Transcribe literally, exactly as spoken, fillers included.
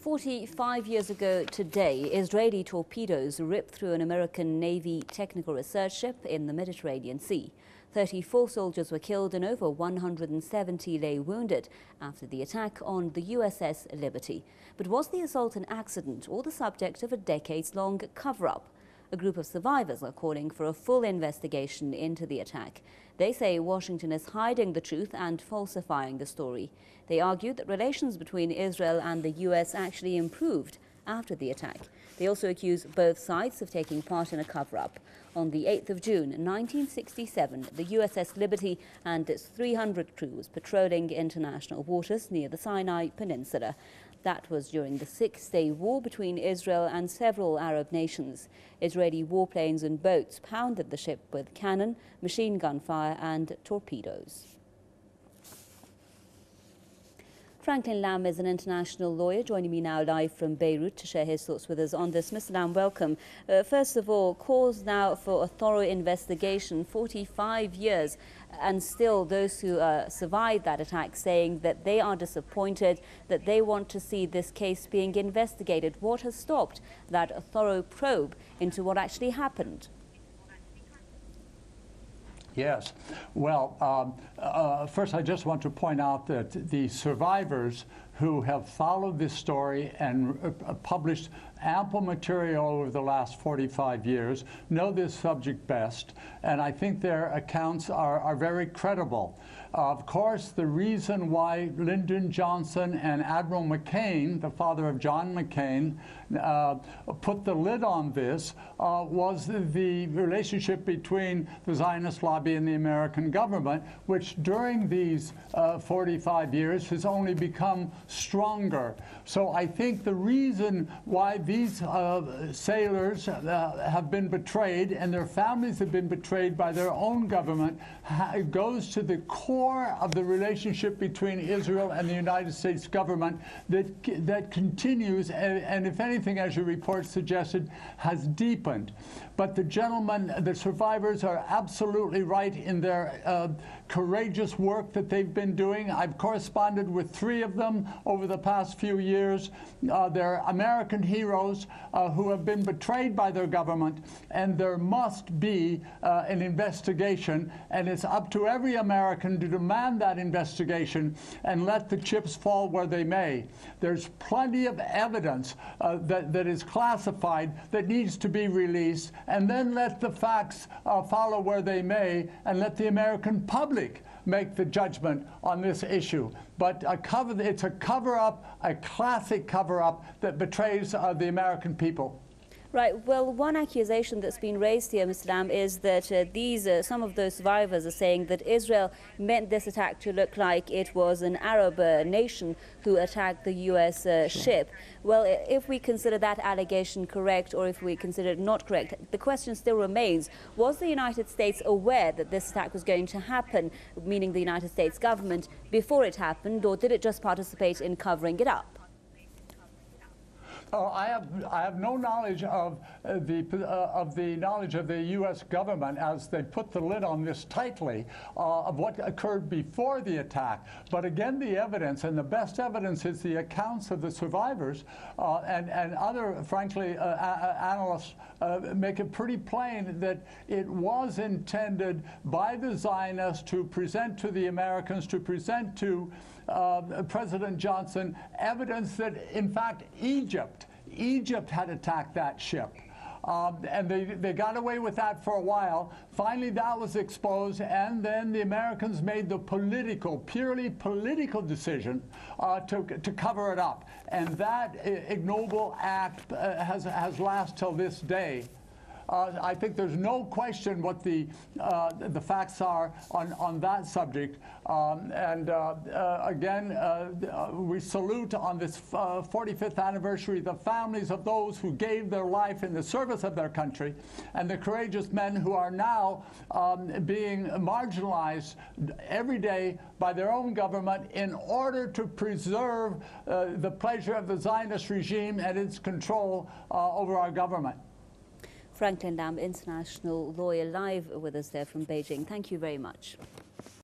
forty-five years ago today, Israeli torpedoes ripped through an American Navy technical research ship in the Mediterranean Sea. thirty-four soldiers were killed and over one hundred seventy lay wounded after the attack on the U S S Liberty. But was the assault an accident or the subject of a decades-long cover-up? A group of survivors are calling for a full investigation into the attack. They say Washington is hiding the truth and falsifying the story. They argued that relations between Israel and the U S actually improved after the attack. They also accuse both sides of taking part in a cover-up. On the eighth of June nineteen sixty-seven, the U S S Liberty and its three hundred crews patrolling international waters near the Sinai Peninsula. That was during the Six-Day War between Israel and several Arab nations. Israeli warplanes and boats pounded the ship with cannon, machine gun fire and torpedoes. Franklin Lamb is an international lawyer joining me now live from Beirut to share his thoughts with us on this. Mister Lamb, welcome. Uh, first of all, calls now for a thorough investigation, forty-five years, and still those who uh, survived that attack saying that they are disappointed, that they want to see this case being investigated. What has stopped that thorough probe into what actually happened? Yes. Well, um, uh, first I just want to point out that the survivors who have followed this story and uh, published ample material over the last forty-five years know this subject best, and I think their accounts are, are very credible. Uh, of course, the reason why Lyndon Johnson and Admiral McCain, the father of John McCain, uh, put the lid on this uh, was the relationship between the Zionist lobby and the American government, which during these uh, forty-five years has only become stronger. So I think the reason why these uh, sailors uh, have been betrayed and their families have been betrayed by their own government ha goes to the core of the relationship between Israel and the United States government that that continues and, and if anything, as your report suggested, has deepened. But the gentlemen, the survivors, are absolutely right in their uh, courageous work that they've been doing. I've corresponded with three of them over the past few years. Uh, they're American heroes uh, who have been betrayed by their government, and there must be uh, an investigation, and it's up to every American to demand that investigation and let the chips fall where they may. There's plenty of evidence uh, that, that is classified that needs to be released, and then let the facts uh, follow where they may, and let the American public make the judgment on this issue. But a cover, it's a cover-up, a classic cover-up that betrays uh, the American people. Right. Well, one accusation that's been raised here, Mister Lamb, is that uh, these uh, some of those survivors are saying that Israel meant this attack to look like it was an Arab uh, nation who attacked the U S uh, sure. ship. Well, if we consider that allegation correct or if we consider it not correct, the question still remains, was the United States aware that this attack was going to happen, meaning the United States government, before it happened, or did it just participate in covering it up? Oh, I have I have no knowledge of uh, the uh, of the knowledge of the U S government as they put the lid on this tightly uh, of what occurred before the attack. But again, the evidence, and the best evidence is the accounts of the survivors uh, and and other, frankly, uh, analysts uh, make it pretty plain that it was intended by the Zionists to present to the Americans, to present to Uh, President Johnson evidence that, in fact, Egypt, Egypt had attacked that ship. Um, and they, they got away with that for a while. Finally, that was exposed, and then the Americans made the political, purely political decision uh, to, to cover it up. And that ignoble act uh, has, has lasted till this day. Uh, I think there's no question what the uh, the facts are on on that subject, um, and uh, uh, again uh, we salute on this uh, forty-fifth anniversary the families of those who gave their life in the service of their country, and the courageous men who are now um, being marginalized every day by their own government in order to preserve uh, the pleasure of the Zionist regime and its control uh, over our government. Franklin Lamb, international lawyer, live with us there from Beijing. Thank you very much.